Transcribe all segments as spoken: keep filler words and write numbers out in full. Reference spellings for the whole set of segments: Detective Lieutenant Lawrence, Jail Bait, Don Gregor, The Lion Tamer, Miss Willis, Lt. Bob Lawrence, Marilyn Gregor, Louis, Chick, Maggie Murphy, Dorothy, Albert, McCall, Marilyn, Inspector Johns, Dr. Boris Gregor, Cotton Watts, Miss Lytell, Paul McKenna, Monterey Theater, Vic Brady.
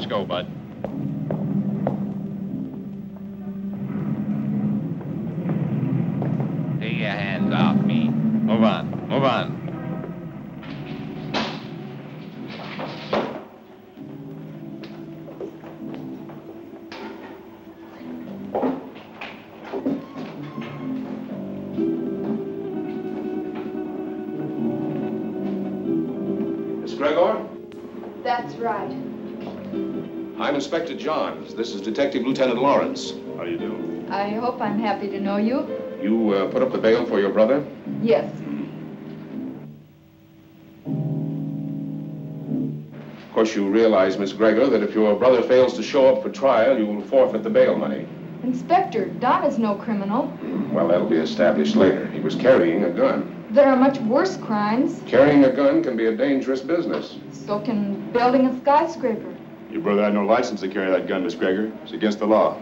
Let's go, bud. Take your hands off me. Move on, move on. Inspector Johns. This is Detective Lieutenant Lawrence. How do you do? I hope I'm happy to know you. You uh, put up the bail for your brother? Yes. Of course, you realize, Miss Gregor, that if your brother fails to show up for trial, you will forfeit the bail money. Inspector, Don is no criminal. Well, that'll be established later. He was carrying a gun. There are much worse crimes. Carrying a gun can be a dangerous business. So can building a skyscraper. Your brother had no license to carry that gun, Miss Gregor. It's against the law.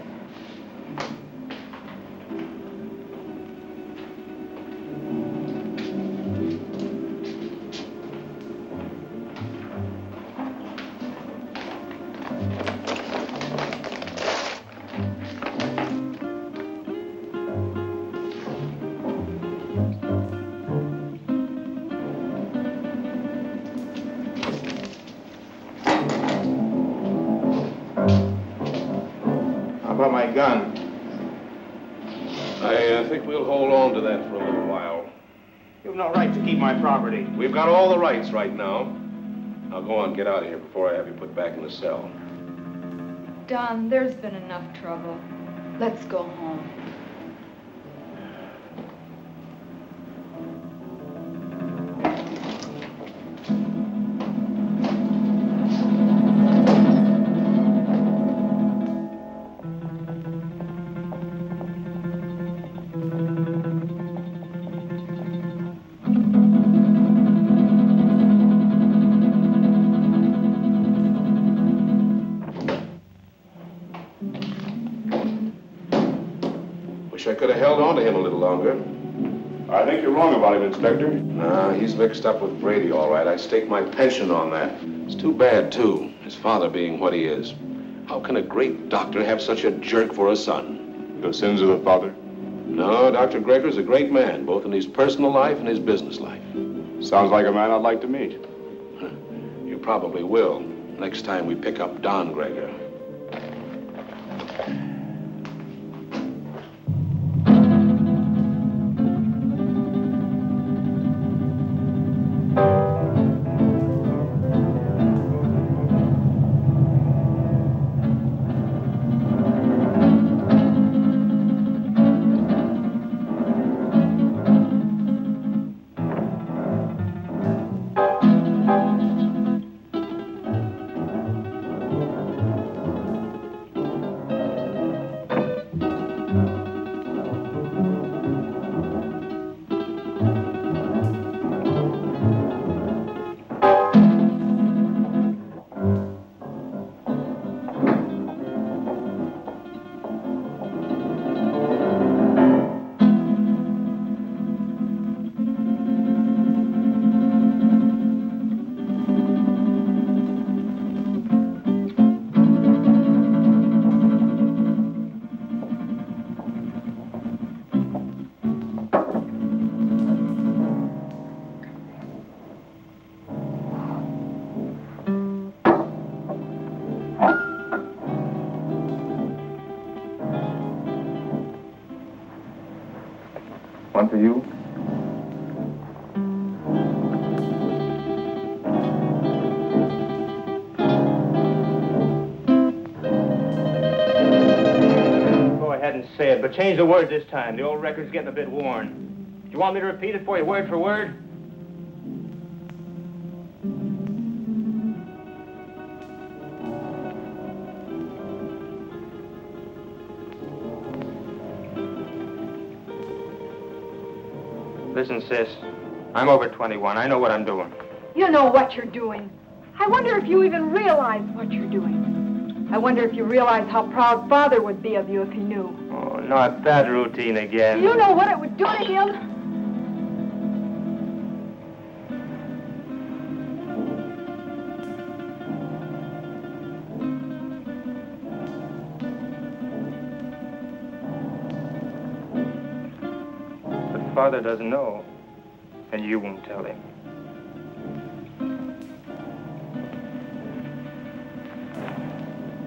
We've got all the rights right now. Now go on, get out of here before I have you put back in the cell. Don, there's been enough trouble. Let's go home. I think you're wrong about him, Inspector. Nah, he's mixed up with Brady, all right. I stake my pension on that. It's too bad, too, his father being what he is. How can a great doctor have such a jerk for a son? The sins of the father? No, Doctor Gregor's a great man, both in his personal life and his business life. Sounds like a man I'd like to meet. You probably will, next time we pick up Don Gregor. One for you. Go ahead and say it, but change the word this time. The old record's getting a bit worn. Do you want me to repeat it for you, word for word? Listen, sis, I'm over twenty-one. I know what I'm doing. You know what you're doing. I wonder if you even realize what you're doing. I wonder if you realize how proud Father would be of you if he knew. Oh, not that routine again. Do you know what it would do to him? father doesn't know, and you won't tell him.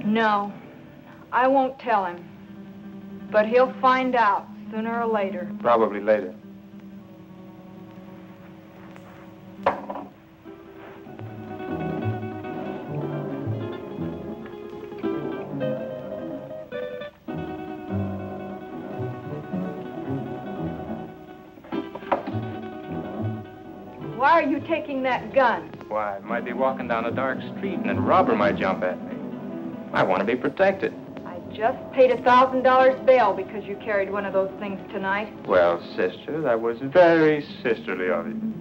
No, I won't tell him. But he'll find out sooner or later. Probably later. Why are you taking that gun? Why, I might be walking down a dark street and a robber might jump at me. I want to be protected. I just paid a thousand dollars bail because you carried one of those things tonight. Well, sister, that was very sisterly of you.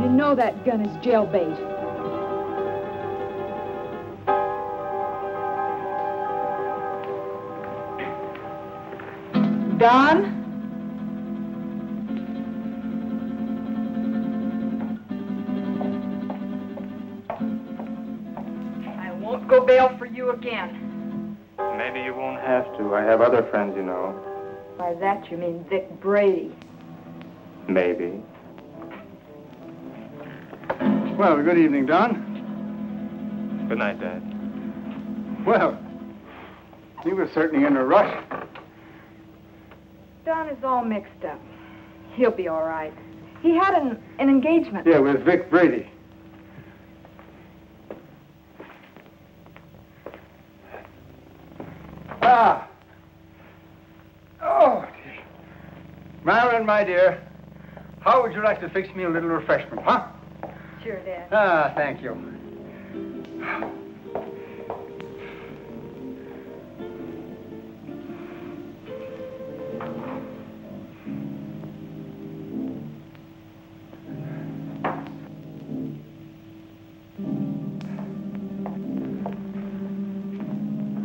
You know that gun is jailbait. Don? Go bail for you again. Maybe you won't have to. I have other friends, you know. By that you mean Vic Brady. Maybe. Well, good evening, Don. Good night, Dad. Well, he was certainly in a rush. Don is all mixed up. He'll be all right. He had an, an engagement. Yeah, with Vic Brady. Ah. Oh, dear. Marilyn, my dear, how would you like to fix me a little refreshment, huh? Sure, Dad. Ah, thank you.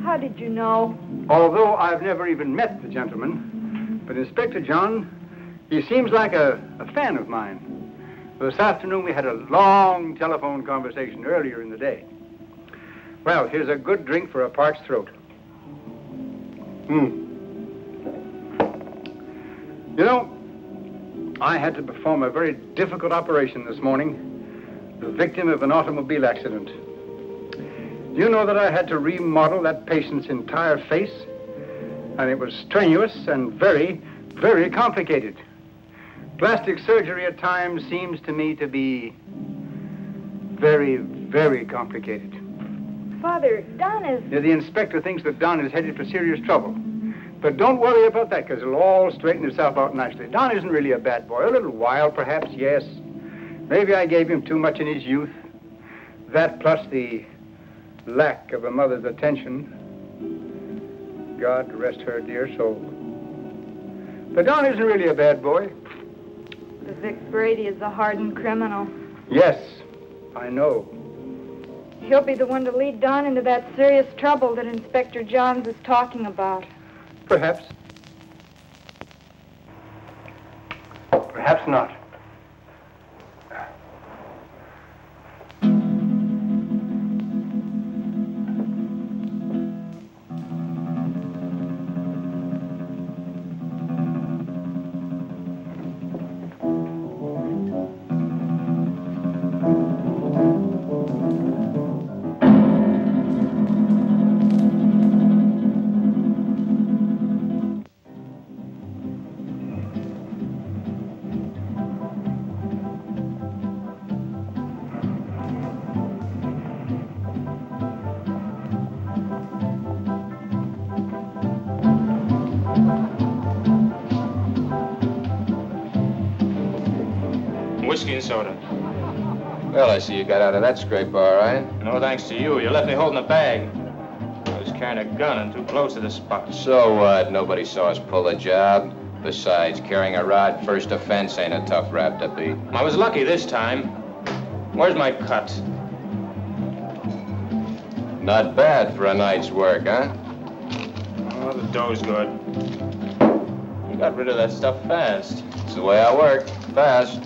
How did you know? Although I've never even met the gentleman, but Inspector Johns, he seems like a, a fan of mine. This afternoon we had a long telephone conversation earlier in the day. Well, here's a good drink for a parched throat. Hmm. You know, I had to perform a very difficult operation this morning, the victim of an automobile accident. Do you know that I had to remodel that patient's entire face? And it was strenuous and very, very complicated. Plastic surgery at times seems to me to be very, very complicated. Father, Don is... Yeah, the inspector thinks that Don is headed for serious trouble. But don't worry about that, because it'll all straighten itself out nicely. Don isn't really a bad boy. A little wild, perhaps, yes. Maybe I gave him too much in his youth. That plus the... lack of a mother's attention. God rest her dear soul. But Don isn't really a bad boy. But Vic Brady is a hardened criminal. Yes, I know. He'll be the one to lead Don into that serious trouble that Inspector Johns is talking about. Perhaps. Perhaps not. Soda. Well, I see you got out of that scrape all right. No thanks to you. You left me holding a bag. I was carrying a gun and too close to the spot. So what? Uh, nobody saw us pull the job. Besides, carrying a rod first offense ain't a tough rap to beat. I was lucky this time. Where's my cut? Not bad for a night's work, huh? Oh, the dough's good. You got rid of that stuff fast. It's the way I work. Fast.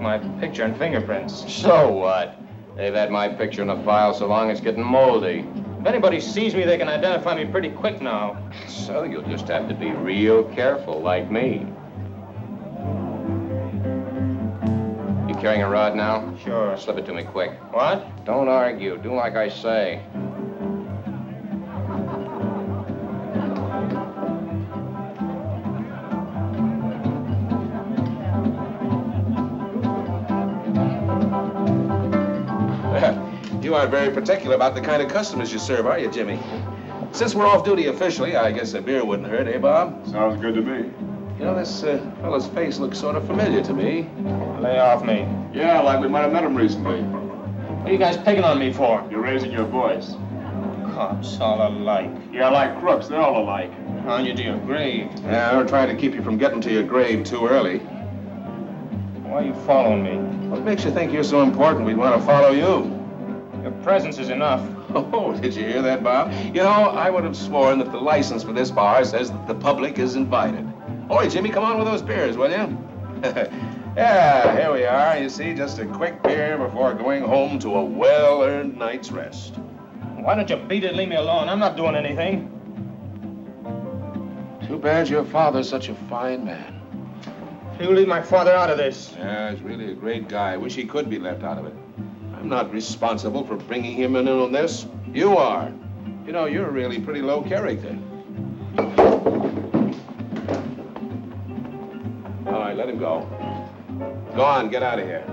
My picture and fingerprints. So what? They've had my picture in the file so long it's getting moldy. If anybody sees me, they can identify me pretty quick now. So you'll just have to be real careful, like me. You carrying a rod now? Sure. Slip it to me quick. What? Don't argue. Do like I say. You aren't very particular about the kind of customers you serve, are you, Jimmy? Since we're off duty officially, I guess a beer wouldn't hurt, eh, Bob? Sounds good to me. You know, this uh, fellow's face looks sort of familiar to me. Lay off me. Yeah, like we might have met him recently. What are you guys picking on me for? You're raising your voice. Cops all alike. Yeah, like crooks. They're all alike. On you to your grave. Yeah, we're trying to keep you from getting to your grave too early. Why are you following me? What makes you think you're so important we'd want to follow you? Your presence is enough. Oh, did you hear that, Bob? You know, I would have sworn that the license for this bar says that the public is invited. Oh, Jimmy, come on with those beers, will you? Yeah, here we are. You see, just a quick beer before going home to a well-earned night's rest. Why don't you beat it and leave me alone? I'm not doing anything. Too bad your father's such a fine man. You leave my father out of this. Yeah, he's really a great guy. Wish he could be left out of it. I'm not responsible for bringing him in on this. You are. You know, you're really pretty low character. All right, let him go. Go on, get out of here.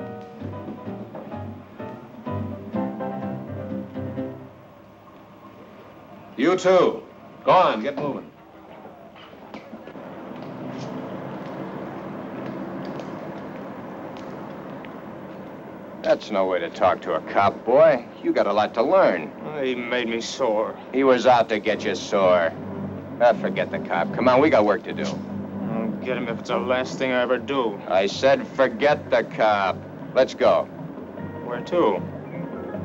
You too. Go on, get moving. That's no way to talk to a cop, boy. You got a lot to learn. Oh, he made me sore. He was out to get you sore. Ah, forget the cop. Come on, we got work to do. I'll get him if it's the last thing I ever do. I said forget the cop. Let's go. Where to?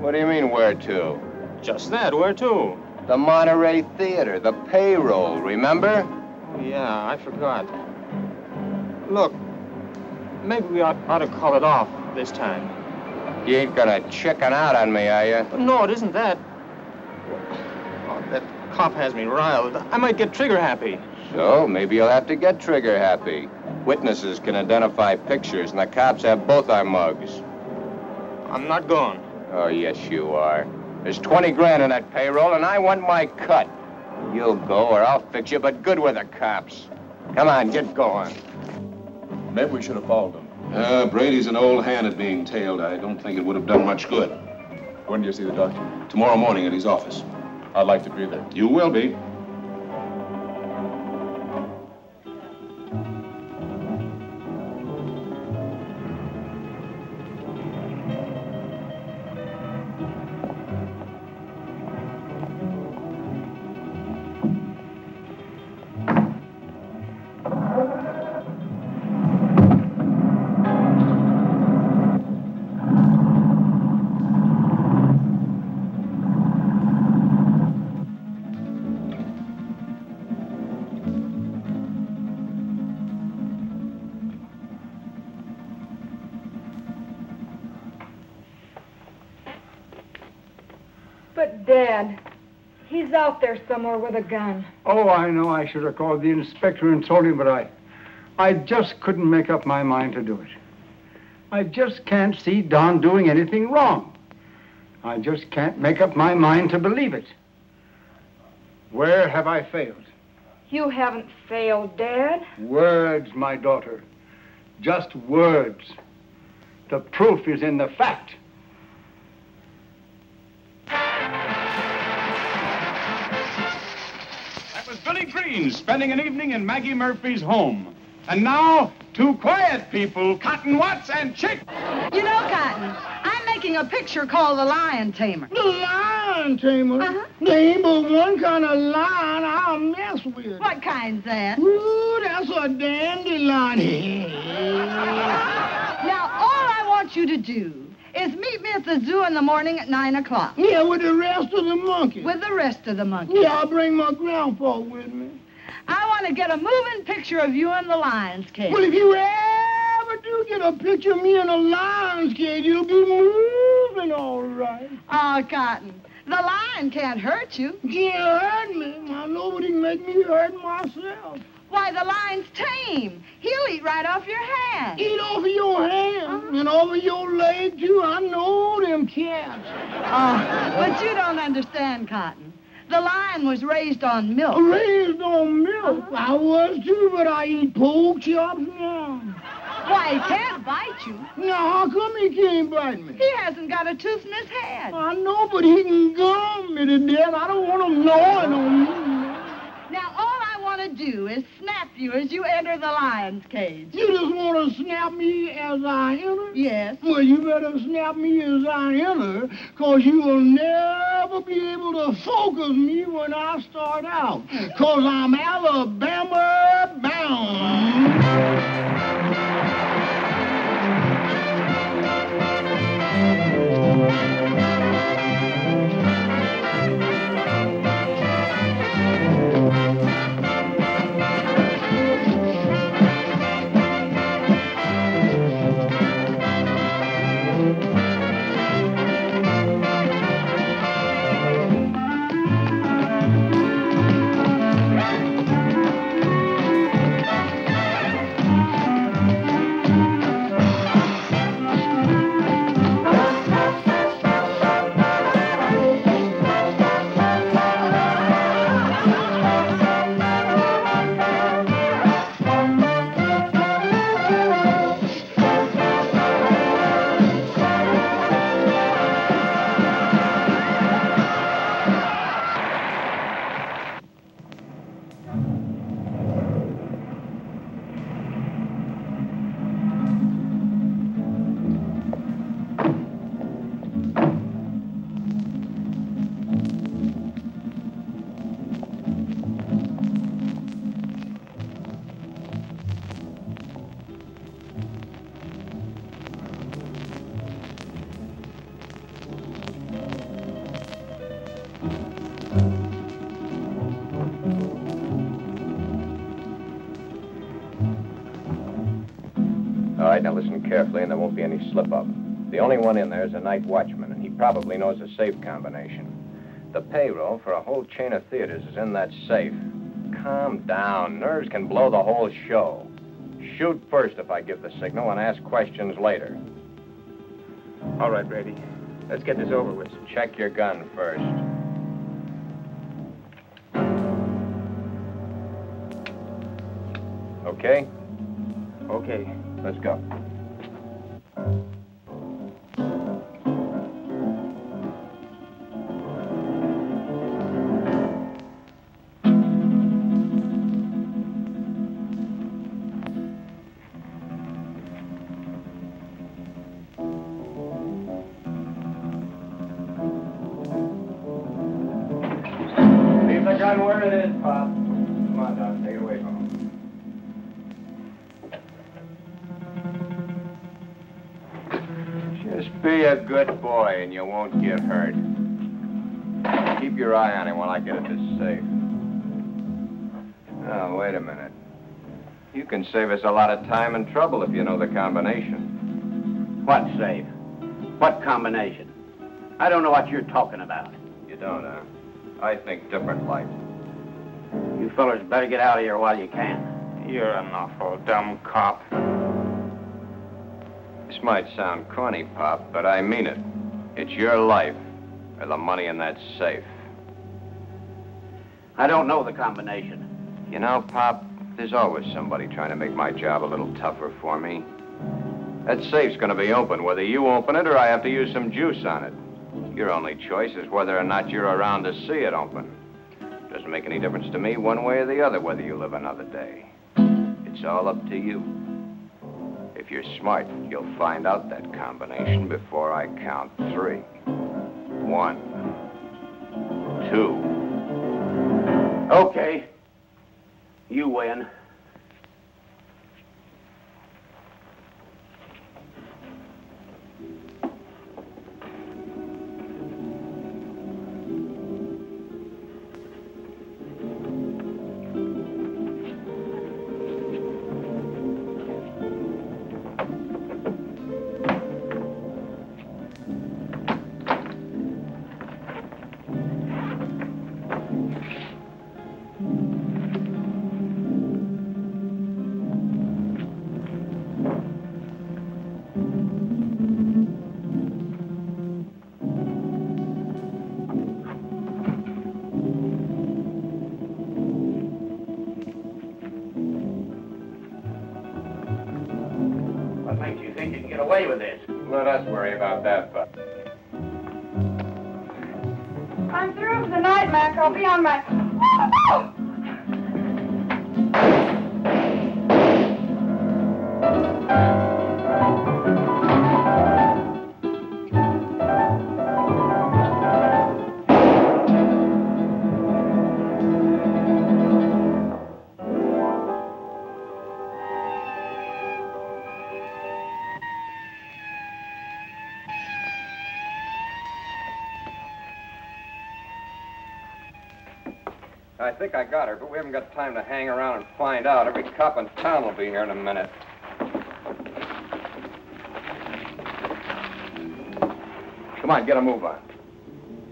What do you mean, where to? Just that, where to? The Monterey Theater, the payroll, remember? Yeah, I forgot. Look, maybe we ought, ought to call it off this time. You ain't gonna chicken out on me, are you? No, it isn't that. Oh, that cop has me riled. I might get trigger happy. So, maybe you'll have to get trigger happy. Witnesses can identify pictures, and the cops have both our mugs. I'm not going. Oh, yes, you are. There's twenty grand in that payroll, and I want my cut. You'll go, or I'll fix you, but good with the cops. Come on, get going. Maybe we should have followed them. Uh, Brady's an old hand at being tailed. I don't think it would have done much good. When do you see the doctor? Tomorrow morning at his office. I'd like to be there. You will be. Out there somewhere with a gun. Oh, I know. I should have called the inspector and told him, but I, I just couldn't make up my mind to do it. I just can't see Don doing anything wrong. I just can't make up my mind to believe it. Where have I failed? You haven't failed, Dad. Words, my daughter. Just words. The proof is in the fact. Spending an evening in Maggie Murphy's home. And now, two quiet people, Cotton Watts and Chick. You know, Cotton, I'm making a picture called The Lion Tamer. The Lion Tamer? Uh-huh. There ain't but one kind of lion I'll mess with. What kind's that? Ooh, that's a dandelion. Now, all I want you to do is meet me at the zoo in the morning at nine o'clock. Yeah, with the rest of the monkeys. With the rest of the monkeys. Yeah, I'll bring my grandpa with me. I want to get a moving picture of you in the lion's cage. Well, if you ever do get a picture of me in a lion's cage, you'll be moving all right. Oh, Cotton, The lion can't hurt you. He hurt me. Now, nobody can make me hurt myself. Why, the lion's tame. He'll eat right off your hand. Eat over your hand uh-huh. and over your leg, too. I know them cats. Uh, but you don't understand, Cotton. The lion was raised on milk. Raised on milk? Uh-huh. I was, too, but I eat pork chops now. Why, he can't bite you. Now, how come he can't bite me? He hasn't got a tooth in his head. I know, but he can gum me to death. I don't want him gnawing on me. Now, all I want to do is snap you as you enter the lion's cage. You just want to snap me as I enter? Yes. Well, you better snap me as I enter, because you will never be able to focus me when I start out, because I'm Alabama bound. Now listen carefully and there won't be any slip-up. The only one in there is a night watchman, and he probably knows a safe combination. The payroll for a whole chain of theaters is in that safe. Calm down. Nerves can blow the whole show. Shoot first if I give the signal and ask questions later. All right, Brady. Let's get this over with. Check your gun first. Okay? Okay. Let's go. Leave the gun where it is, Pop. Come on, Doc. Take it away from him. Be a good boy and you won't get hurt. Keep your eye on him while I get at this safe. Now, wait a minute. You can save us a lot of time and trouble if you know the combination. What safe? What combination? I don't know what you're talking about. You don't, huh? I think different like. You fellas better get out of here while you can. You're an awful dumb cop. This might sound corny, Pop, but I mean it. It's your life or the money in that safe. I don't know the combination. You know, Pop, there's always somebody trying to make my job a little tougher for me. That safe's going to be open, whether you open it or I have to use some juice on it. Your only choice is whether or not you're around to see it open. Doesn't make any difference to me one way or the other whether you live another day. It's all up to you. If you're smart, you'll find out that combination before I count three. One. Two. Okay. You win. you can get away with this. Let us worry about that, but. I'm through for the night, Mac. I'll be on my. Oh! I think I got her, but we haven't got time to hang around and find out. Every cop in town will be here in a minute. Come on, get a move on.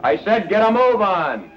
I said get a move on!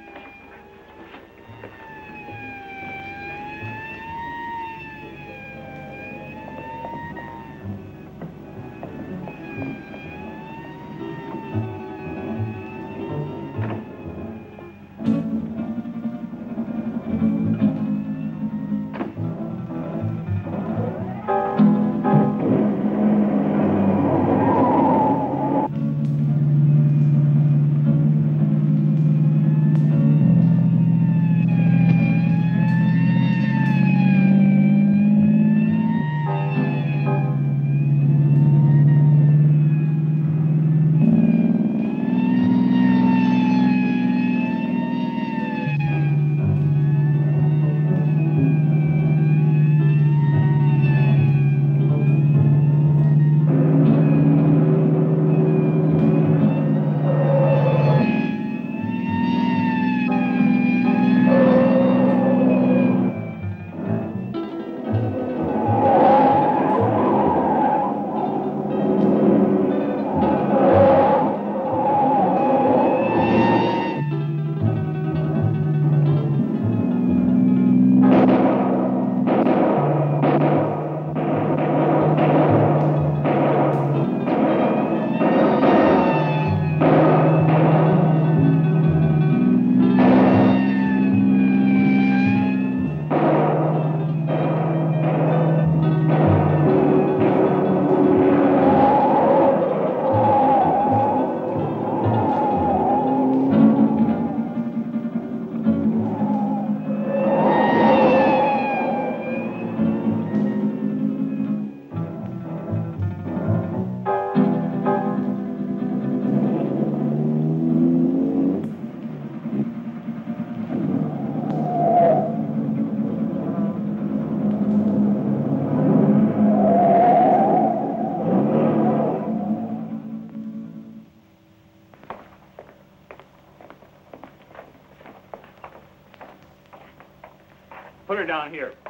Down here. Did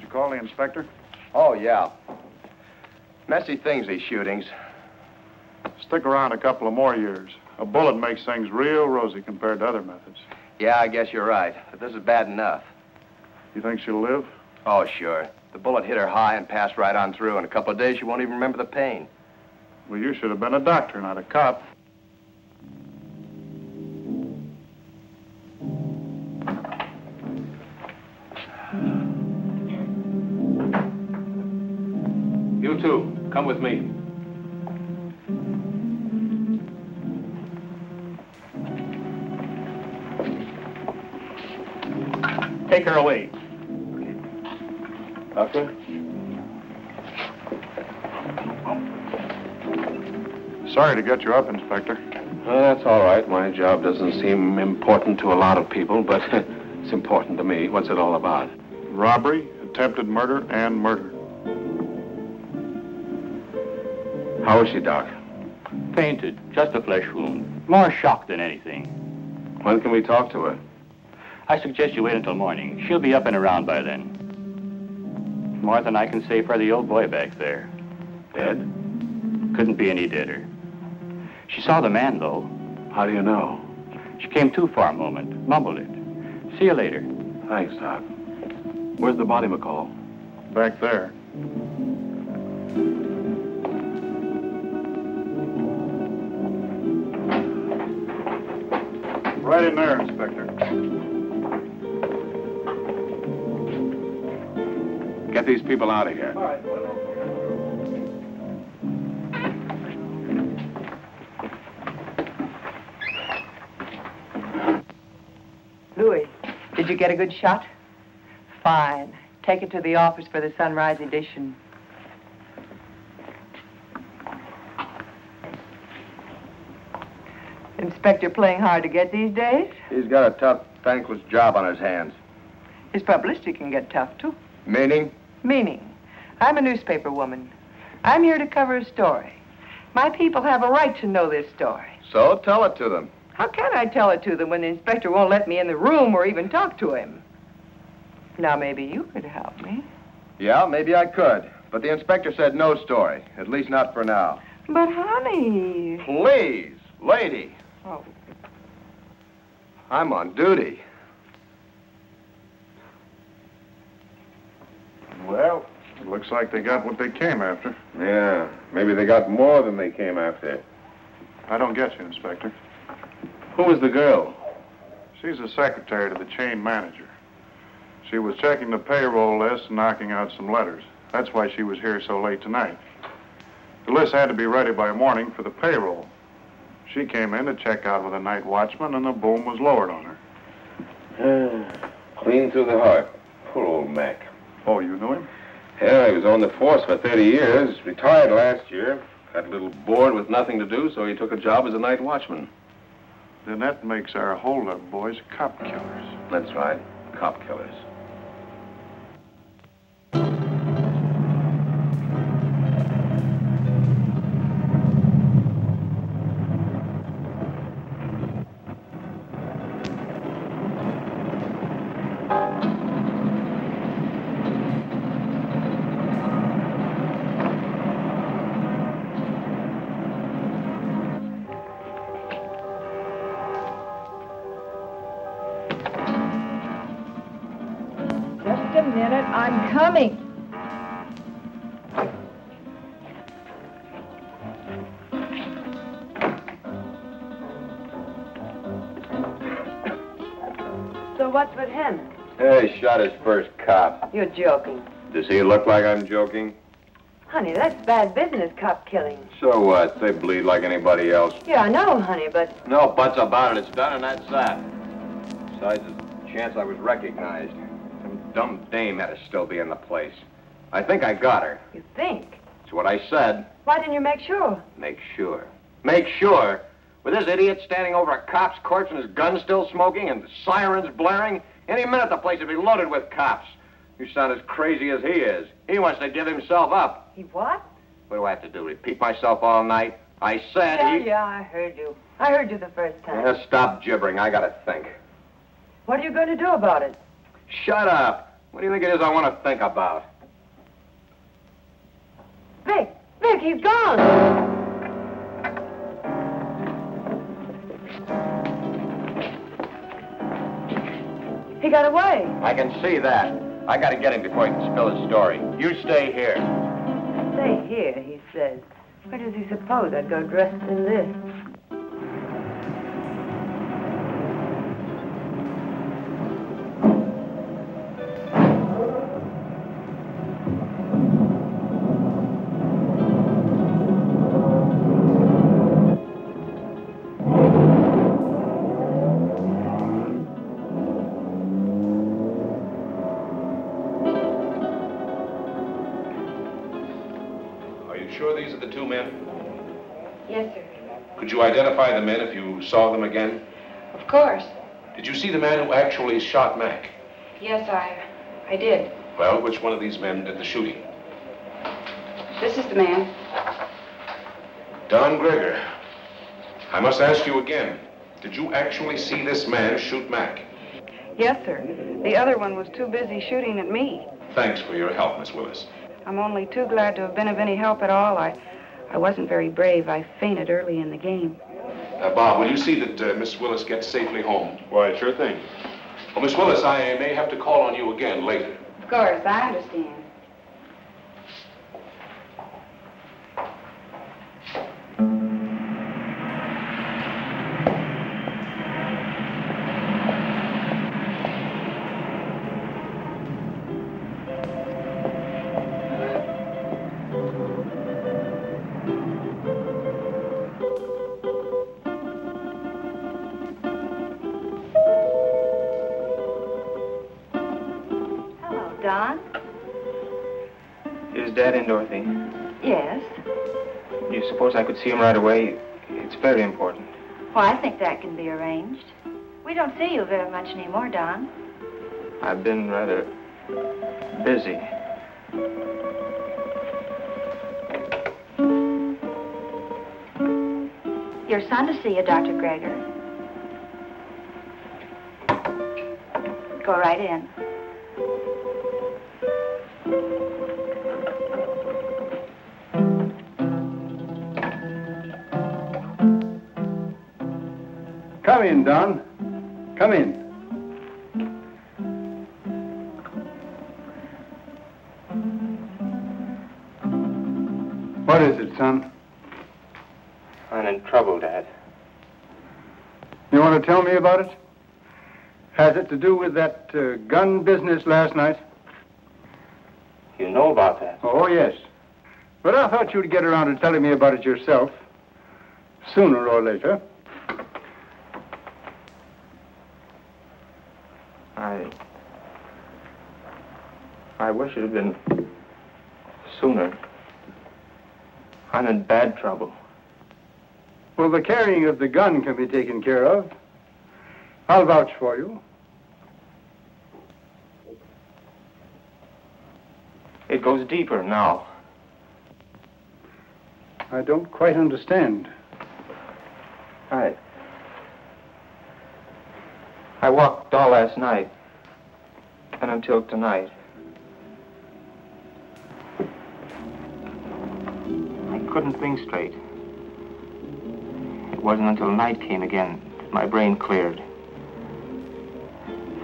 you call the inspector? Oh, yeah. Messy things, these shootings. Stick around a couple of more years. A bullet makes things real rosy compared to other methods. Yeah, I guess you're right, but this is bad enough. You think she'll live? Oh, sure. The bullet hit her high and passed right on through. In a couple of days, she won't even remember the pain. Well, you should have been a doctor, not a cop. You too. Come with me. Take her away. Doctor? Sorry to get you up, Inspector. Well, that's all right. My job doesn't seem important to a lot of people, but it's important to me. What's it all about? Robbery, attempted murder, and murder. How is she, Doc? Painted. Just a flesh wound. More shock than anything. When can we talk to her? I suggest you wait until morning. She'll be up and around by then. More than I can say for the old boy back there. Dead? Couldn't be any deader. She saw the man, though. How do you know? She came to for a moment, mumbled it. See you later. Thanks, Doc. Where's the body, McCall? Back there. Right in there, Inspector. Get these people out of here. All right. Louis, did you get a good shot? Fine. Take it to the office for the Sunrise edition. Inspector playing hard to get these days? He's got a tough, thankless job on his hands. His publicity can get tough, too. Meaning? Meaning. I'm a newspaper woman. I'm here to cover a story. My people have a right to know this story. So tell it to them. How can I tell it to them when the inspector won't let me in the room or even talk to him? Now, maybe you could help me. Yeah, maybe I could. But the inspector said no story, at least not for now. But, honey... Please, lady... Oh. I'm on duty. Well, it looks like they got what they came after. Yeah, maybe they got more than they came after. I don't get you, Inspector. Who was the girl? She's the secretary to the chain manager. She was checking the payroll list and knocking out some letters. That's why she was here so late tonight. The list had to be ready by morning for the payroll. She came in to check out with a night watchman, and the boom was lowered on her. Uh, clean through the heart. Poor old Mac. Oh, you knew him? Yeah, he was on the force for thirty years. Retired last year. Got a little bored with nothing to do, so he took a job as a night watchman. Then that makes our hold-up boys cop killers. That's right. Cop killers. Shot his first cop. You're joking. Does he look like I'm joking? Honey, that's bad business, cop killing. So what? They bleed like anybody else. Yeah, I know, honey, but... No buts about it. It's done and that's that. Besides, there's a chance I was recognized. Some dumb dame had to still be in the place. I think I got her. You think? That's what I said. Why didn't you make sure? Make sure? Make sure? With this idiot standing over a cop's corpse and his gun still smoking and the sirens blaring... Any minute the place would be loaded with cops. You sound as crazy as he is. He wants to give himself up. He what? What do I have to do? Repeat myself all night? I said yeah, he... Yeah, I heard you. I heard you the first time. Yeah, stop gibbering. I gotta think. What are you going to do about it? Shut up. What do you think it is I want to think about? Vic! Vic, he's gone! He got away. I can see that. I gotta get him before he can spill his story. You stay here. Stay here, he says. Where does he suppose I'd go dressed in this? Identify the men if you saw them again? Of course. Did you see the man who actually shot Mac? Yes, I I did. Well, which one of these men did the shooting? This is the man. Don Gregor, I must ask you again, did you actually see this man shoot Mac? Yes, sir. The other one was too busy shooting at me. Thanks for your help, Miss Willis. I'm only too glad to have been of any help at all. I... I wasn't very brave. I fainted early in the game. Uh, Bob, will you see that uh, Miss Willis gets safely home? Why, sure thing. Well, Miss Willis, I may have to call on you again later. Of course, I understand. Don? Is Dad in, Dorothy? Yes. Do you suppose I could see him right away? It's very important. Well, I think that can be arranged. We don't see you very much anymore, Don. I've been rather busy. Your son to see you, Doctor Gregor. Go right in. Come in, Don. Come in. What is it, son? I'm in trouble, Dad. You want to tell me about it? Has it to do with that uh, gun business last night? You know about that? Oh, yes. But I thought you'd get around to telling me about it yourself, sooner or later. I... I wish it had been sooner. I'm in bad trouble. Well, the carrying of the gun can be taken care of. I'll vouch for you. It goes deeper now. I don't quite understand. I... I walked all last night and until tonight. I couldn't think straight. It wasn't until night came again that my brain cleared.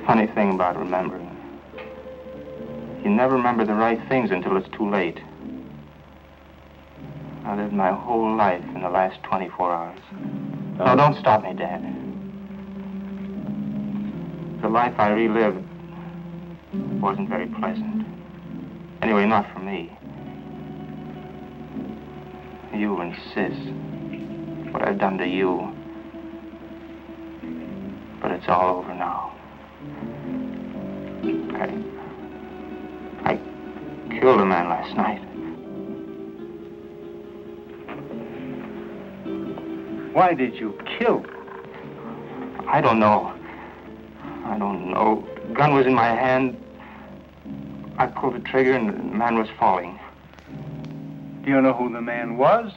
Funny thing about remembering. You never remember the right things until it's too late. I lived my whole life in the last twenty-four hours. No, don't stop me, Dad. The life I relived wasn't very pleasant. Anyway, not for me. You and Sis. What I've done to you. But it's all over now. I... I killed a man last night. Why did you kill? I don't know. I don't know. The gun was in my hand. I pulled the trigger and the man was falling. Do you know who the man was?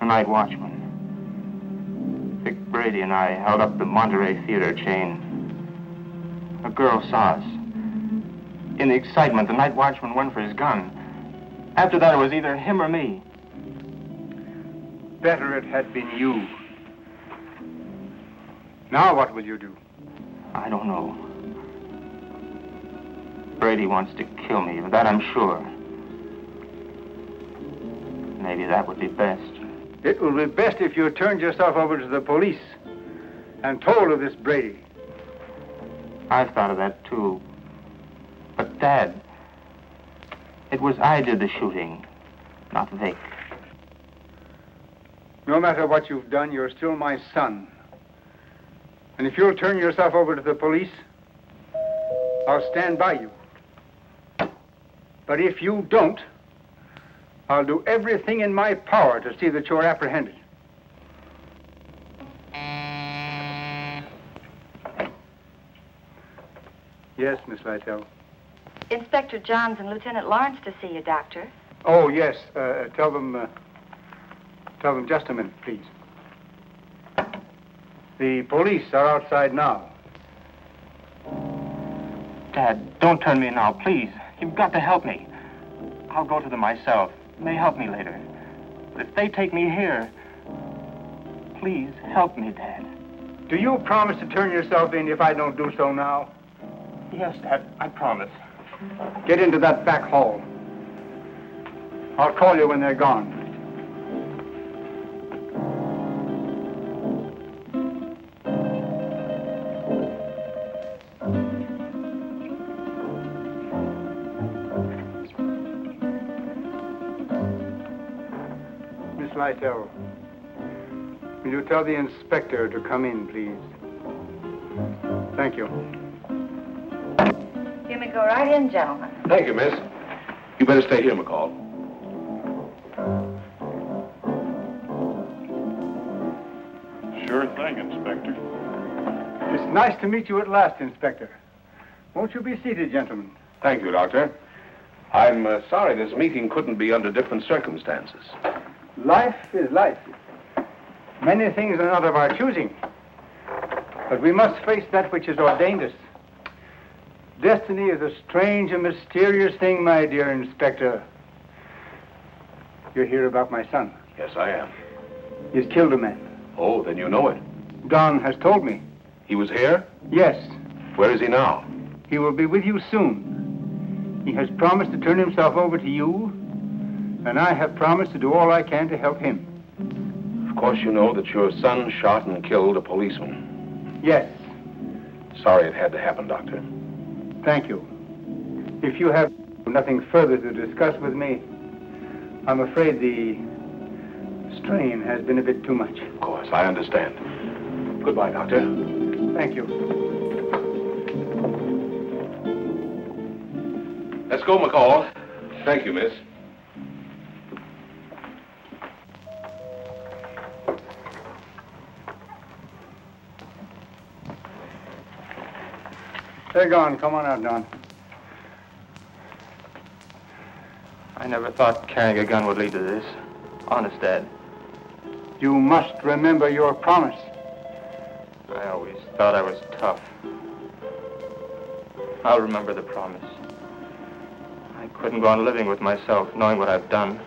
The night watchman. Vic Brady and I held up the Monterey Theater chain. A girl saw us. In the excitement, the night watchman went for his gun. After that, it was either him or me. Better it had been you. Now what will you do? I don't know. Brady wants to kill me, of that I'm sure. Maybe that would be best. It will be best if you turned yourself over to the police and told of this Brady. I've thought of that, too. But, Dad, it was I did the shooting, not Vic. No matter what you've done, you're still my son. And if you'll turn yourself over to the police, I'll stand by you. But if you don't, I'll do everything in my power to see that you're apprehended. Yes, Miss Lytell. Inspector Johns and Lieutenant Lawrence to see you, Doctor. Oh, yes. Uh, tell them, uh, tell them just a minute, please. The police are outside now. Dad, don't turn me now, please. You've got to help me. I'll go to them myself. May help me later. But if they take me here, please help me, Dad. Do you promise to turn yourself in if I don't do so now? Yes, Dad, I promise. Get into that back hall. I'll call you when they're gone. Lytell, will you tell the inspector to come in, please? Thank you. You may go right in, gentlemen. Thank you, miss. You better stay here, McCall. Sure thing, Inspector. It's nice to meet you at last, Inspector. Won't you be seated, gentlemen? Thank you, Doctor. I'm uh, sorry this meeting couldn't be under different circumstances. Life is life. Many things are not of our choosing. But we must face that which is ordained us. Destiny is a strange and mysterious thing, my dear Inspector. You're here about my son. Yes, I am. He's killed a man. Oh, then you know it. Don has told me. He was here? Yes. Where is he now? He will be with you soon. He has promised to turn himself over to you, and I have promised to do all I can to help him. Of course you know that your son shot and killed a policeman. Yes. Sorry it had to happen, Doctor. Thank you. If you have nothing further to discuss with me, I'm afraid the strain has been a bit too much. Of course, I understand. Goodbye, Doctor. Thank you. Let's go, McCall. Thank you, miss. They're gone. Come on out, Don. I never thought carrying a gun would lead to this. Honest, Dad. You must remember your promise. I always thought I was tough. I'll remember the promise. I couldn't go on living with myself, knowing what I've done.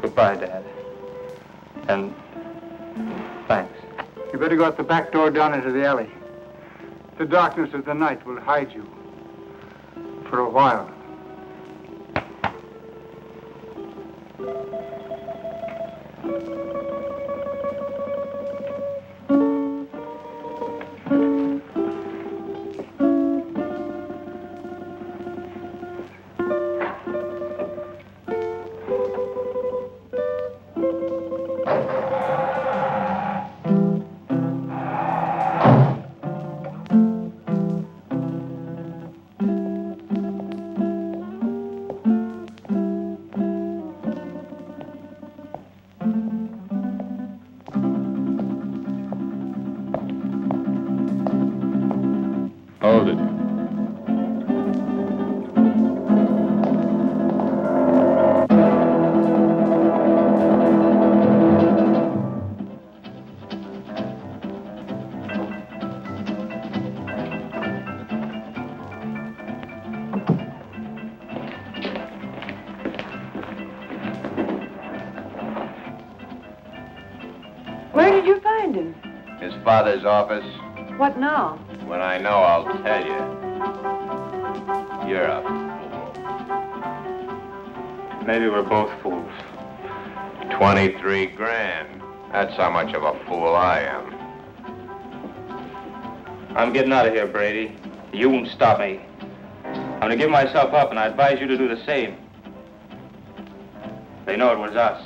Goodbye, Dad. And thanks. You better go out the back door down into the alley. The darkness of the night will hide you for a while. Father's office. What now? When I know, I'll tell you. You're a fool. Maybe we're both fools. Twenty-three grand. That's how much of a fool I am. I'm getting out of here, Brady. You won't stop me. I'm gonna give myself up, and I advise you to do the same. They know it was us.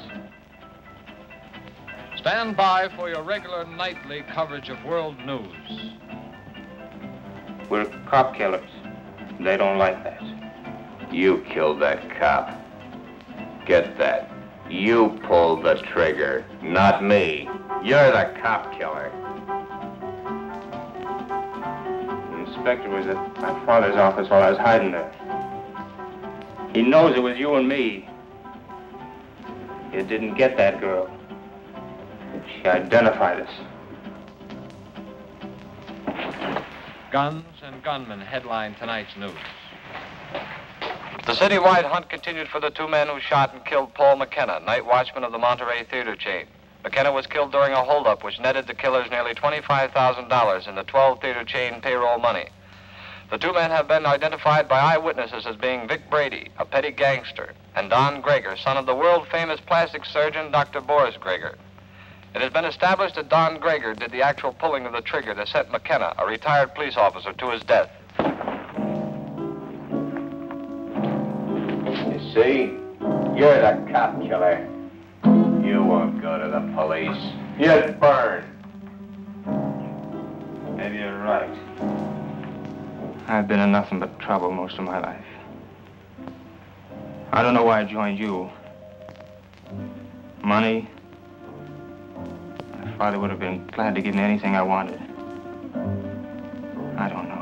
Stand by for your regular nightly coverage of world news. We're cop killers. They don't like that. You killed that cop. Get that. You pulled the trigger, not me. You're the cop killer. The inspector was at my father's office while I was hiding there. He knows it was you and me. You didn't get that girl. She identified us. Guns and gunmen headline tonight's news. The citywide hunt continued for the two men who shot and killed Paul McKenna, night watchman of the Monterey Theater chain. McKenna was killed during a holdup which netted the killers nearly twenty-five thousand dollars in the twelve theater chain payroll money. The two men have been identified by eyewitnesses as being Vic Brady, a petty gangster, and Don Gregor, son of the world-famous plastic surgeon Doctor Boris Gregor. It has been established that Don Gregor did the actual pulling of the trigger that sent McKenna, a retired police officer, to his death. You see? You're the cop killer. You won't go to the police. You'd burn. Maybe you're right. I've been in nothing but trouble most of my life. I don't know why I joined you. Money. My father would have been glad to give me anything I wanted. I don't know.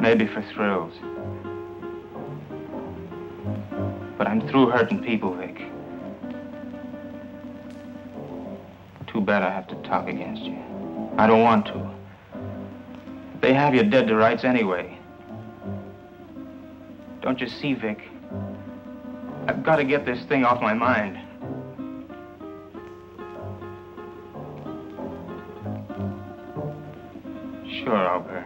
Maybe for thrills. But I'm through hurting people, Vic. Too bad I have to talk against you. I don't want to. They have you dead to rights anyway. Don't you see, Vic? I've got to get this thing off my mind. Sure, Albert.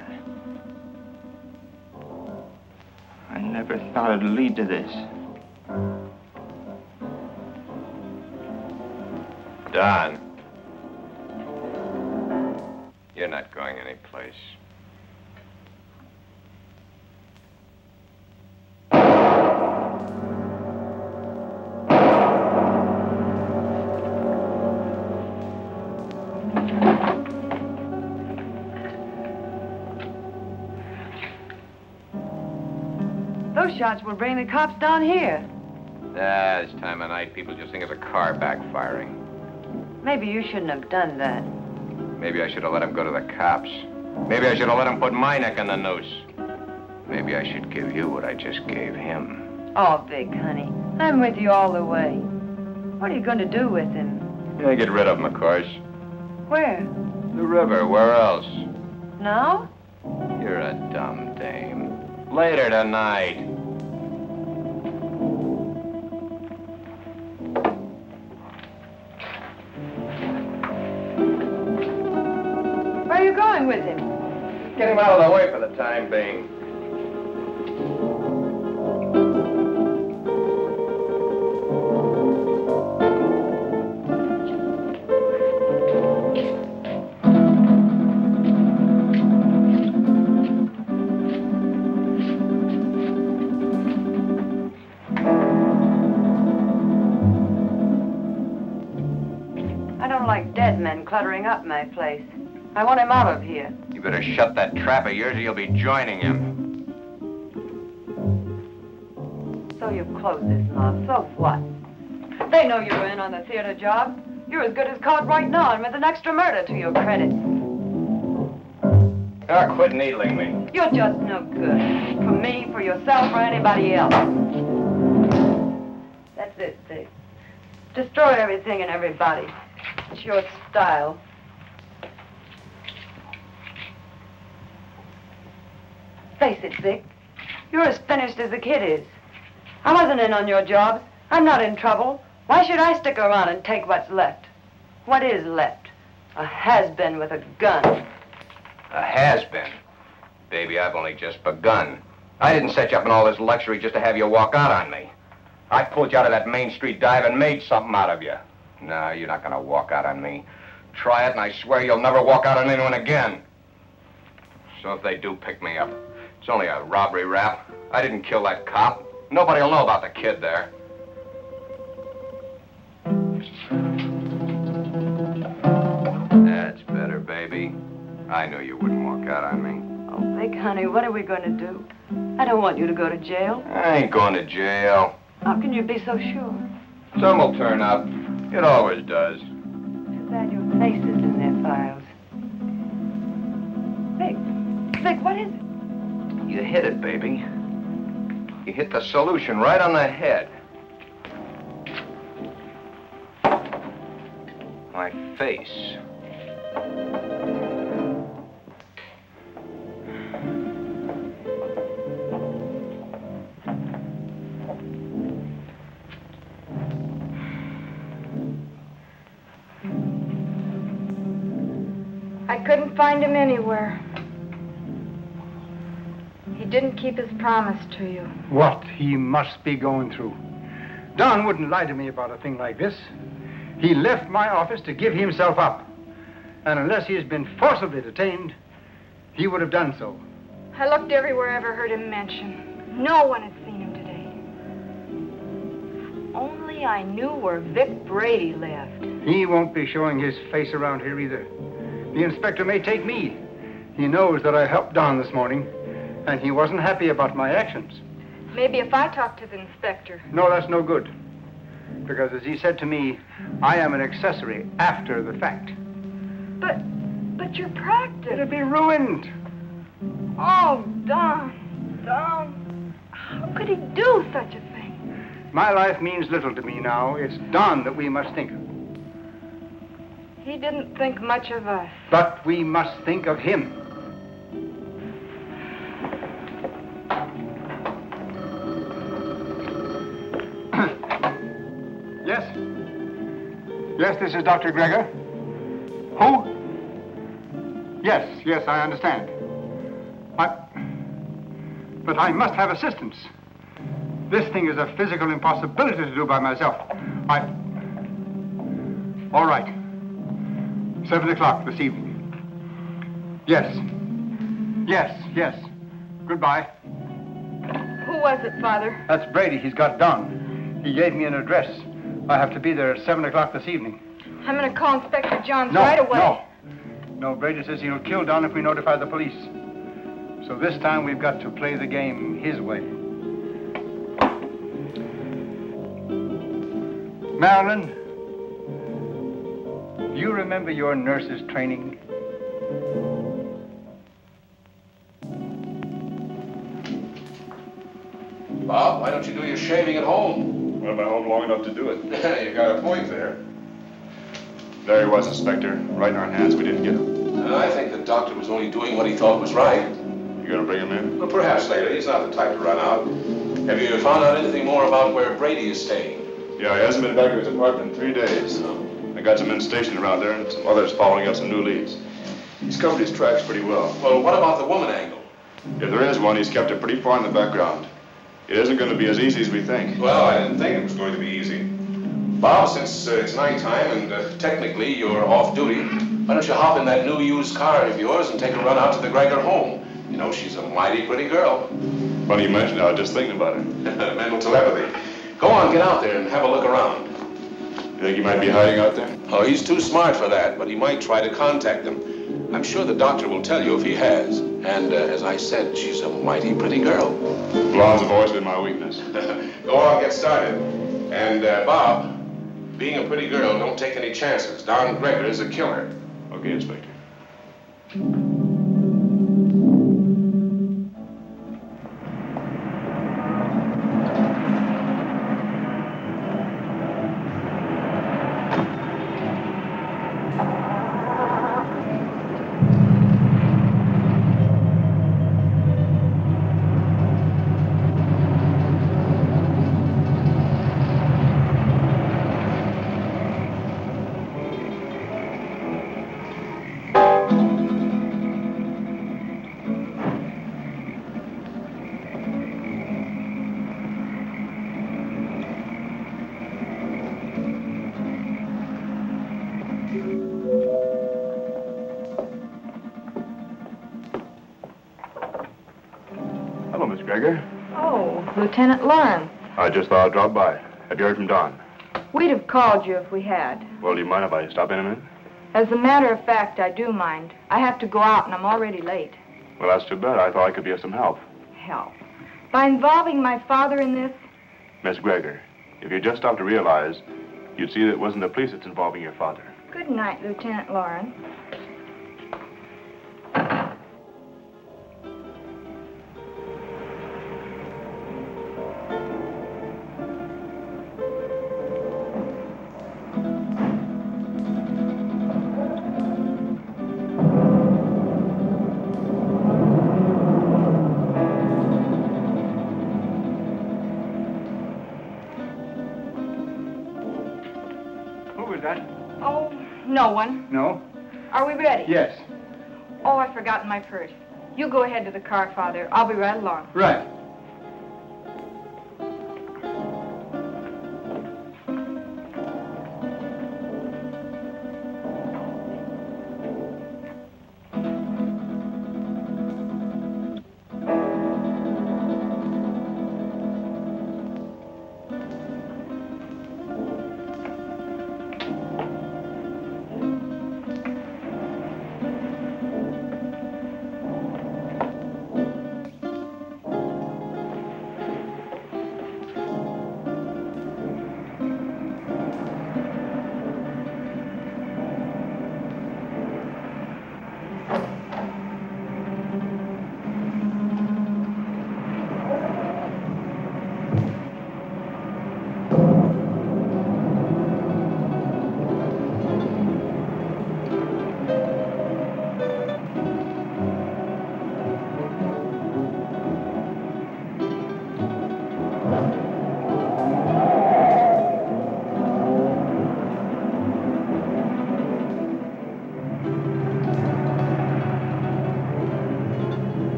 I never thought it'd lead to this. Don. You're not going anyplace. Those shots will bring the cops down here. Ah, this time of night, people just think it's a car backfiring. Maybe you shouldn't have done that. Maybe I should have let him go to the cops. Maybe I should have let him put my neck in the noose. Maybe I should give you what I just gave him. Oh, Vic, honey, I'm with you all the way. What are you going to do with him? Yeah, get rid of him, of course. Where? The river. Where else? No? You're a dumb dame. Later tonight. With him. Get him out of the way for the time being. I don't like dead men cluttering up my place. I want him out of here. You better shut that trap of yours or you'll be joining him. So you've closed this mob. So what? They know you were in on the theater job. You're as good as caught right now and with an extra murder to your credit. Ah, quit needling me. You're just no good. For me, for yourself, or anybody else. That's it, Vic. Destroy everything and everybody. It's your style. Face it, Vic. You're as finished as the kid is. I wasn't in on your job. I'm not in trouble. Why should I stick around and take what's left? What is left? A has-been with a gun. A has-been? Baby, I've only just begun. I didn't set you up in all this luxury just to have you walk out on me. I pulled you out of that Main Street dive and made something out of you. No, you're not going to walk out on me. Try it, and I swear you'll never walk out on anyone again. So if they do pick me up, it's only a robbery rap. I didn't kill that cop. Nobody will know about the kid there. That's better, baby. I knew you wouldn't walk out on me. Oh, Vic, honey, what are we going to do? I don't want you to go to jail. I ain't going to jail. How can you be so sure? Some will turn up. It always does. Too bad your face is in their files. Vic, Vic, what is it? You hit it, baby. You hit the solution right on the head. My face. I couldn't find him anywhere. Didn't keep his promise to you. What he must be going through. Don wouldn't lie to me about a thing like this. He left my office to give himself up. And unless he has been forcibly detained, he would have done so. I looked everywhere I ever heard him mentioned. No one had seen him today. If only I knew where Vic Brady lived. He won't be showing his face around here either. The inspector may take me. He knows that I helped Don this morning, and he wasn't happy about my actions. Maybe if I talk to the inspector. No, that's no good. Because as he said to me, I am an accessory after the fact. But, but your practice... It'll be ruined. Oh, Don, Don, how could he do such a thing? My life means little to me now. It's Don that we must think of. He didn't think much of us. But we must think of him. Yes? Yes, this is Doctor Gregor. Who? Yes, yes, I understand. I... But I must have assistance. This thing is a physical impossibility to do by myself. I... All right. Seven o'clock this evening. Yes. Yes, yes. Goodbye. Who was it, Father? That's Brady. He's got Don. He gave me an address. I have to be there at seven o'clock this evening. I'm going to call Inspector Johns no, right away. No, no. Brady says he'll kill Don if we notify the police. So this time we've got to play the game his way. Marilyn. Do you remember your nurse's training? Bob, why don't you do your shaving at home? Well, I've been home long enough to do it. You got a point there. There he was, Inspector. Right in our hands, we didn't get him. Uh, I think the doctor was only doing what he thought was right. You gonna bring him in? Well, perhaps later. He's not the type to run out. Have you found out anything more about where Brady is staying? Yeah, he hasn't been back to his apartment in three days. So. I got some men stationed around there and some others following up some new leads. He's covered his tracks pretty well. Well, what about the woman angle? If there is one, he's kept it pretty far in the background. It isn't going to be as easy as we think. Well, I didn't think it was going to be easy. Bob, since uh, it's nighttime and uh, technically you're off duty, why don't you hop in that new used car of yours and take a run out to the Gregor home? You know, she's a mighty pretty girl. Funny you mentioned it, I was just thinking about her. Mental telepathy. Go on, get out there and have a look around. You think he might be hiding out there? Oh, he's too smart for that, but he might try to contact them. I'm sure the doctor will tell you if he has. And uh, as I said, she's a mighty pretty girl. Blondes have always been my weakness. Go on, get started. And uh, Bob, being a pretty girl, don't take any chances. Don Gregor is a killer. Okay, Inspector. Lieutenant Lawrence. I just thought I'd drop by. Have you heard from Don? We'd have called you if we had. Well, do you mind if I stop in a minute? As a matter of fact, I do mind. I have to go out and I'm already late. Well, that's too bad. I thought I could be of some help. Help? By involving my father in this? Miss Gregor, if you just stopped to realize, you'd see that it wasn't the police that's involving your father. Good night, Lieutenant Lawrence. No one? No. Are we ready? Yes. Oh, I've forgotten my purse. You go ahead to the car, Father. I'll be right along. Right.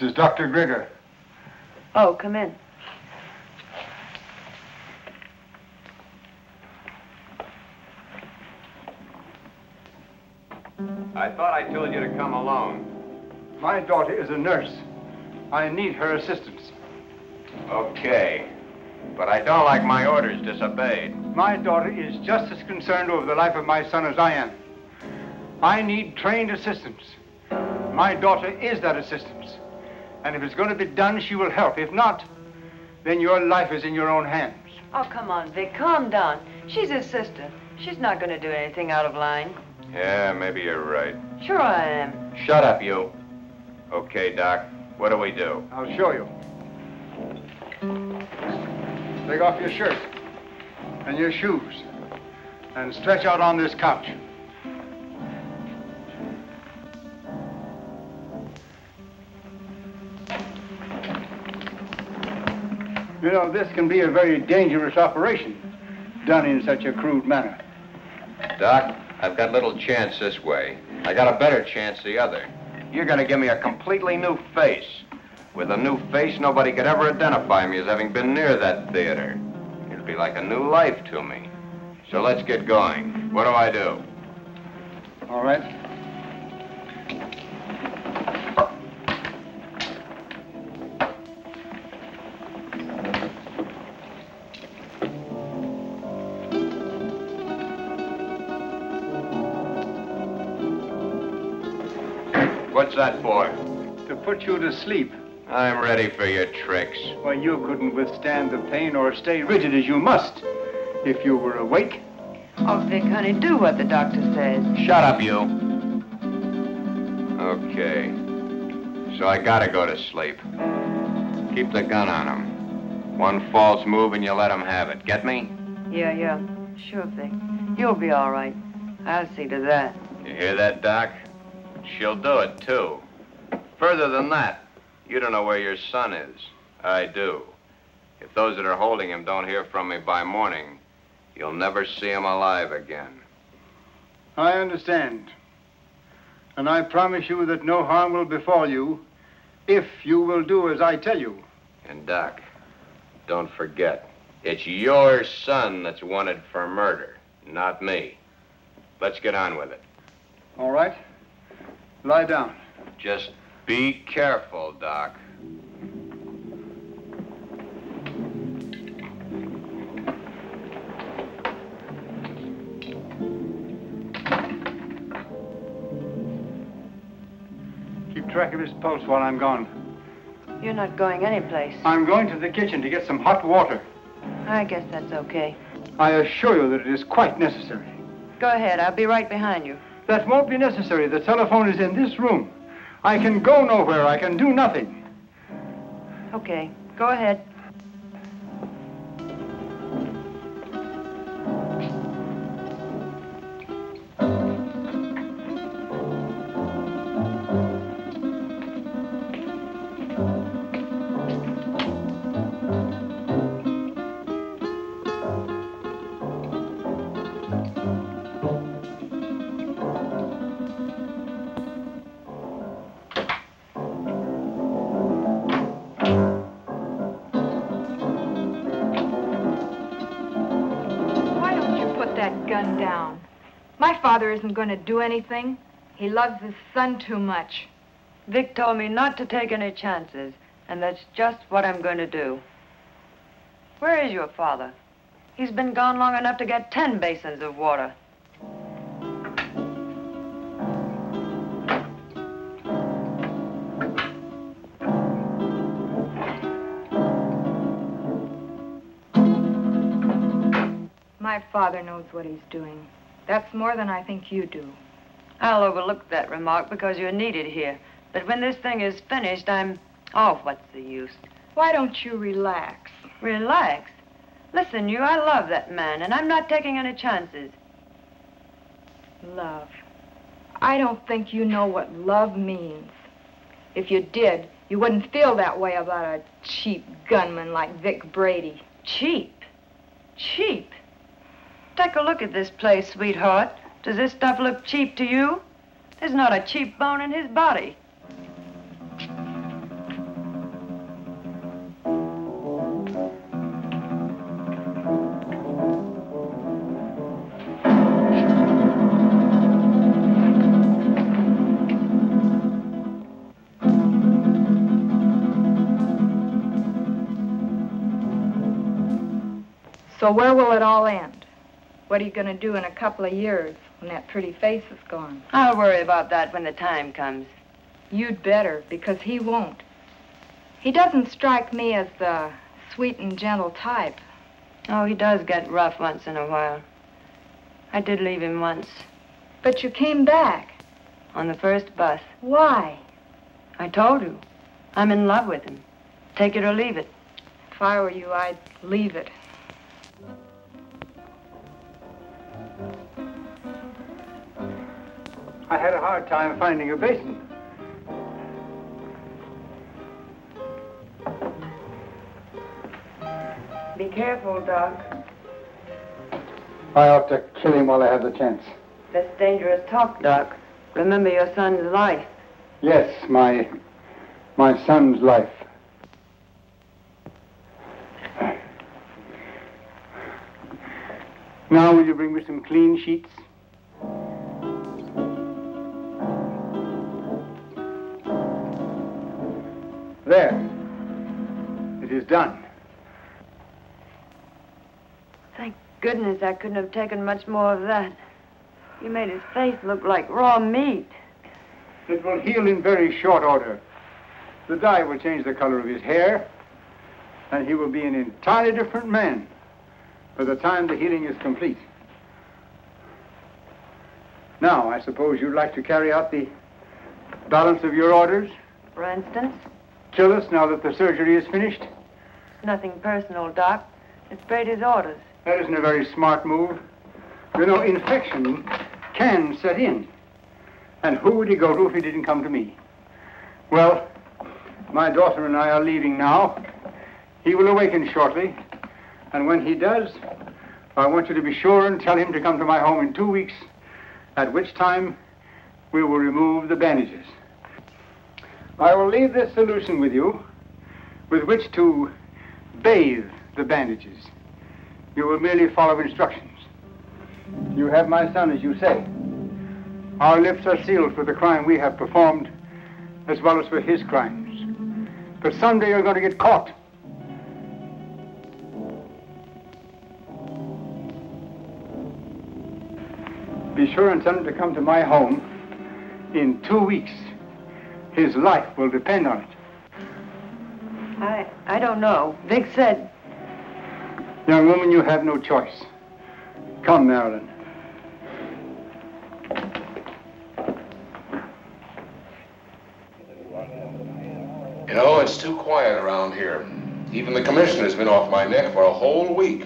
This is Doctor Gregor. Oh, come in. I thought I told you to come alone. My daughter is a nurse. I need her assistance. Okay. But I don't like my orders disobeyed. My daughter is just as concerned over the life of my son as I am. I need trained assistance. My daughter is that assistance. And if it's going to be done, she will help. If not, then your life is in your own hands. Oh, come on, Vic. Calm down. She's his sister. She's not going to do anything out of line. Yeah, maybe you're right. Sure I am. Shut up, you. Okay, Doc. What do we do? I'll show you. Take off your shirt and your shoes and stretch out on this couch. You know, this can be a very dangerous operation done in such a crude manner. Doc, I've got little chance this way. I got a better chance the other. You're gonna give me a completely new face. With a new face, nobody could ever identify me as having been near that theater. It'll be like a new life to me. So let's get going. What do I do? All right. What's that for? To put you to sleep. I'm ready for your tricks. Well, you couldn't withstand the pain or stay rigid as you must if you were awake. Oh, Vic, honey, do what the doctor says. Shut up, you. Okay. So I gotta go to sleep. Keep the gun on him. One false move and you let him have it. Get me? Yeah, yeah. Sure, Vic. You'll be all right. I'll see to that. You hear that, Doc? She'll do it, too. Further than that, you don't know where your son is. I do. If those that are holding him don't hear from me by morning, you'll never see him alive again. I understand. And I promise you that no harm will befall you if you will do as I tell you. And, Doc, don't forget, it's your son that's wanted for murder, not me. Let's get on with it. All right. Lie down. Just be careful, Doc. Keep track of his pulse while I'm gone. You're not going anyplace. I'm going to the kitchen to get some hot water. I guess that's okay. I assure you that it is quite necessary. Go ahead. I'll be right behind you. That won't be necessary. The telephone is in this room. I can go nowhere. I can do nothing. Okay. Go ahead. Father isn't going to do anything. He loves his son too much. Vic told me not to take any chances, and that's just what I'm going to do. Where is your father? He's been gone long enough to get ten basins of water. My father knows what he's doing. That's more than I think you do. I'll overlook that remark because you're needed here. But when this thing is finished, I'm... Oh, what's the use? Why don't you relax? Relax? Listen, you, I love that man, and I'm not taking any chances. Love. I don't think you know what love means. If you did, you wouldn't feel that way about a cheap gunman like Vic Brady. Cheap? Cheap? Take a look at this place, sweetheart. Does this stuff look cheap to you? There's not a cheap bone in his body. So where will it all end? What are you going to do in a couple of years when that pretty face is gone? I'll worry about that when the time comes. You'd better, because he won't. He doesn't strike me as the sweet and gentle type. Oh, he does get rough once in a while. I did leave him once. But you came back? On the first bus. Why? I told you. I'm in love with him. Take it or leave it. If I were you, I'd leave it. I had a hard time finding your basin. Be careful, Doc. I ought to kill him while I have the chance. That's dangerous talk, Doc. Remember your son's life. Yes, my... my son's life. Now, will you bring me some clean sheets? There. It is done. Thank goodness I couldn't have taken much more of that. You made his face look like raw meat. It will heal in very short order. The dye will change the color of his hair, and he will be an entirely different man by the time the healing is complete. Now, I suppose you'd like to carry out the balance of your orders? For instance? Tell us now that the surgery is finished. It's nothing personal, Doc. It's Brady's orders. That isn't a very smart move. You know, infection can set in. And who would he go to if he didn't come to me? Well, my daughter and I are leaving now. He will awaken shortly. And when he does, I want you to be sure and tell him to come to my home in two weeks, at which time we will remove the bandages. I will leave this solution with you, with which to bathe the bandages. You will merely follow instructions. You have my son, as you say. Our lips are sealed for the crime we have performed, as well as for his crimes. But someday you're going to get caught. Be sure and tell him to come to my home in two weeks. His life will depend on it. I, I don't know. Vic said... Young woman, you have no choice. Come, Marilyn. You know, it's too quiet around here. Even the commissioner's been off my neck for a whole week.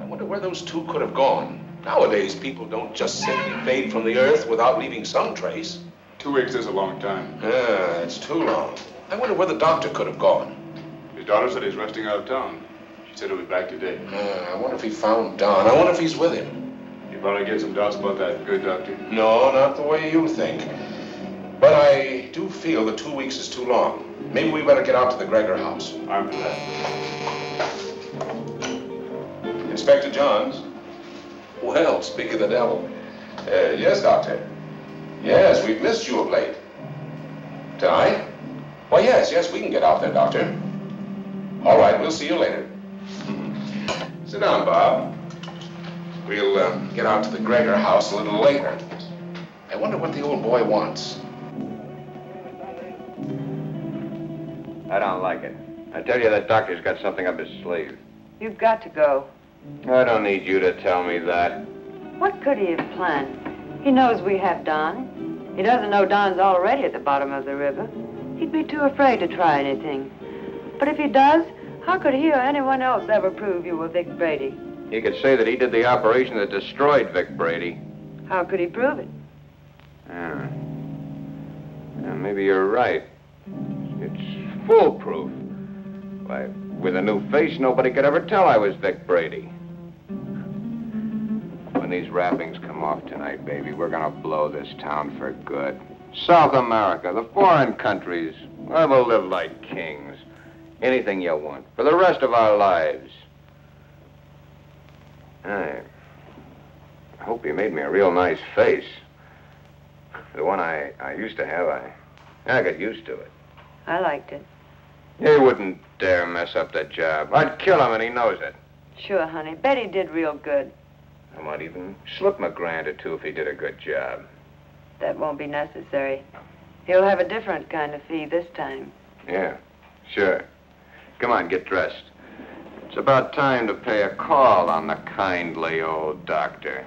I wonder where those two could have gone. Nowadays, people don't just simply fade from the earth without leaving some trace. Two weeks is a long time. Yeah, it's too long. I wonder where the doctor could have gone. His daughter said he's resting out of town. She said he'll be back today. Uh, I wonder if he found Don. I wonder if he's with him. You probably get some doubts about that, good doctor? No, not the way you think. But I do feel that two weeks is too long. Maybe we better get out to the Gregor house. I'm for that. Inspector Johns? Well, speak of the devil. Uh, yes, doctor. Yes, we've missed you of late. Tonight? Why, yes, yes, we can get out there, doctor. All right, we'll see you later. Sit down, Bob. We'll um, get out to the Gregor house a little later. I wonder what the old boy wants. I don't like it. I tell you, that doctor's got something up his sleeve. You've got to go. I don't need you to tell me that. What could he have planned? He knows we have Don. He doesn't know Don's already at the bottom of the river. He'd be too afraid to try anything. But if he does, how could he or anyone else ever prove you were Vic Brady? He could say that he did the operation that destroyed Vic Brady. How could he prove it? Yeah. Yeah, maybe you're right. It's foolproof. Why, with a new face, nobody could ever tell I was Vic Brady. These wrappings come off tonight, baby. We're gonna blow this town for good. South America, the foreign countries. I will live like kings. Anything you want for the rest of our lives. I hope you made me a real nice face. The one I, I used to have, I, I got used to it. I liked it. He wouldn't dare mess up that job. I'd kill him and he knows it. Sure, honey. Betty did real good. I might even slip him a grand or two if he did a good job. That won't be necessary. He'll have a different kind of fee this time. Yeah, sure. Come on, get dressed. It's about time to pay a call on the kindly old doctor.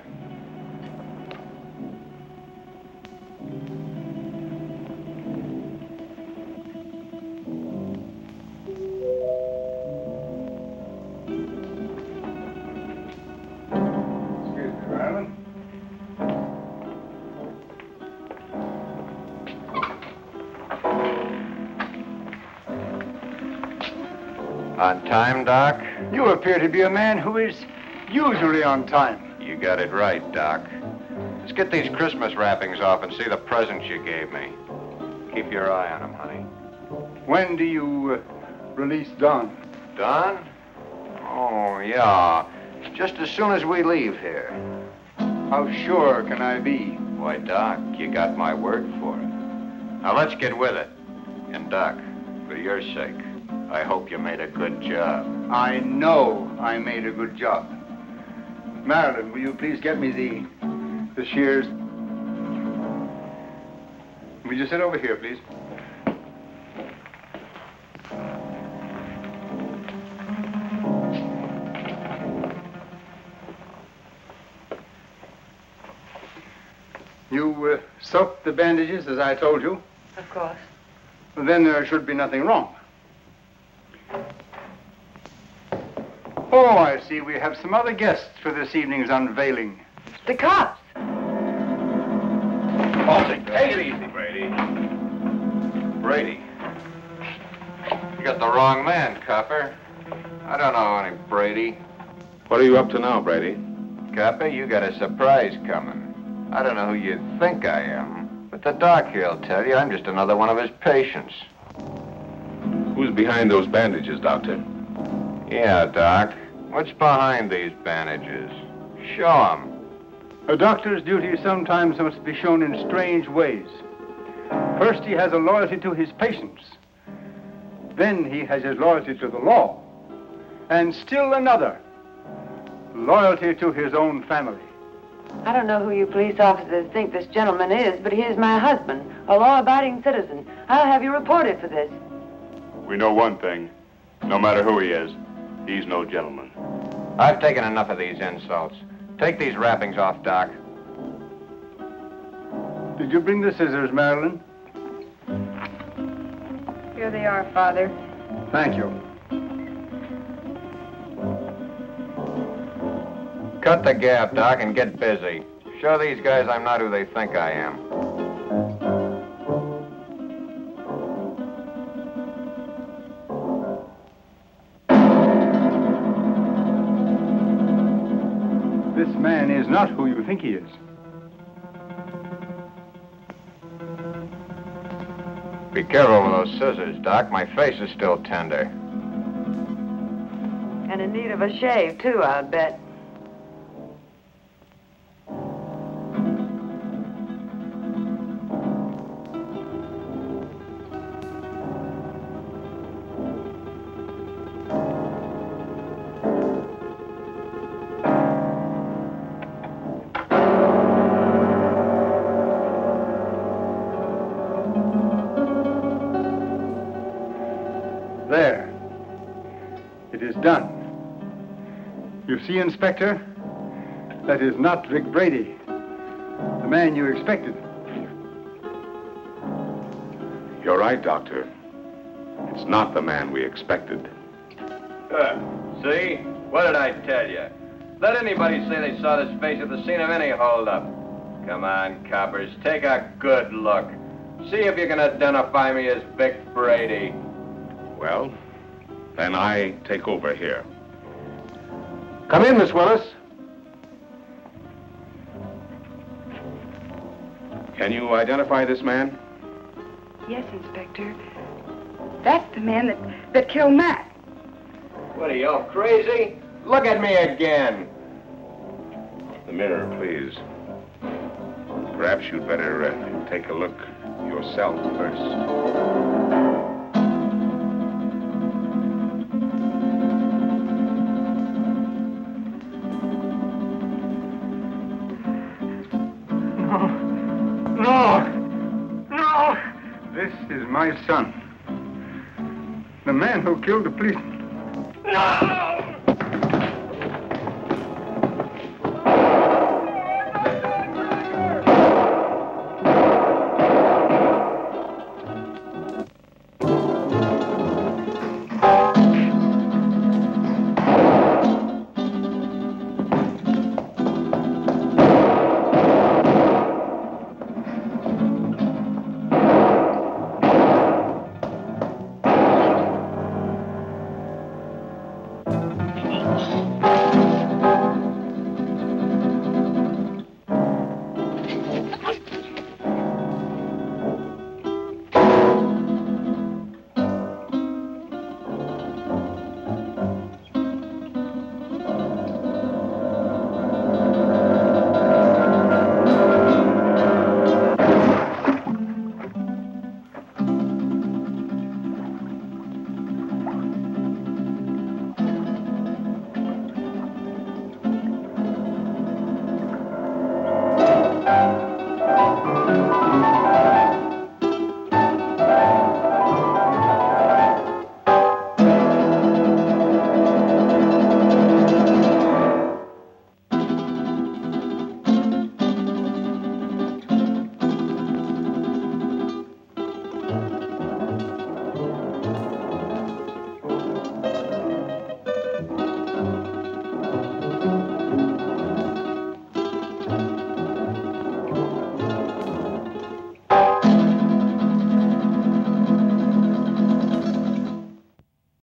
On time, Doc? You appear to be a man who is usually on time. You got it right, Doc. Let's get these Christmas wrappings off and see the presents you gave me. Keep your eye on them, honey. When do you uh, release Don? Don? Oh, yeah. Just as soon as we leave here. How sure can I be? Why, Doc, you got my word for it. Now, let's get with it. And, Doc, for your sake, I hope you made a good job. I know I made a good job. Marilyn, will you please get me the, the shears? Will you sit over here, please? You uh, soaked the bandages, as I told you? Of course. Well, then there should be nothing wrong. Oh, I see. We have some other guests for this evening's unveiling. The cops. Baltic, take it easy, Brady. Brady. You got the wrong man, copper. I don't know any Brady. What are you up to now, Brady? Copper, you got a surprise coming. I don't know who you think I am, but the doc here'll tell you I'm just another one of his patients. Who's behind those bandages, Doctor? Yeah, Doc. What's behind these bandages? Show 'em. A doctor's duty sometimes must be shown in strange ways. First, he has a loyalty to his patients. Then he has his loyalty to the law. And still another, loyalty to his own family. I don't know who you police officers think this gentleman is, but he is my husband, a law-abiding citizen. I'll have you reported for this. We know one thing. No matter who he is, he's no gentleman. I've taken enough of these insults. Take these wrappings off, Doc. Did you bring the scissors, Marilyn? Here they are, Father. Thank you. Cut the gap, Doc, and get busy. Show these guys I'm not who they think I am. This man is not who you think he is. Be careful with those scissors, Doc. My face is still tender. And in need of a shave, too, I'll bet. See, Inspector, that is not Vic Brady, the man you expected. You're right, Doctor. It's not the man we expected. Good. See? What did I tell you? Let anybody say they saw this face at the scene of any holdup. Come on, coppers, take a good look. See if you can identify me as Vic Brady. Well, then I take over here. Come in, Miss Willis. Can you identify this man? Yes, Inspector. That's the man that, that killed Matt. What are you, all crazy? Look at me again. The mirror, please. Perhaps you'd better uh, take a look yourself first. is my son. The man who killed the policeman. No! Oh.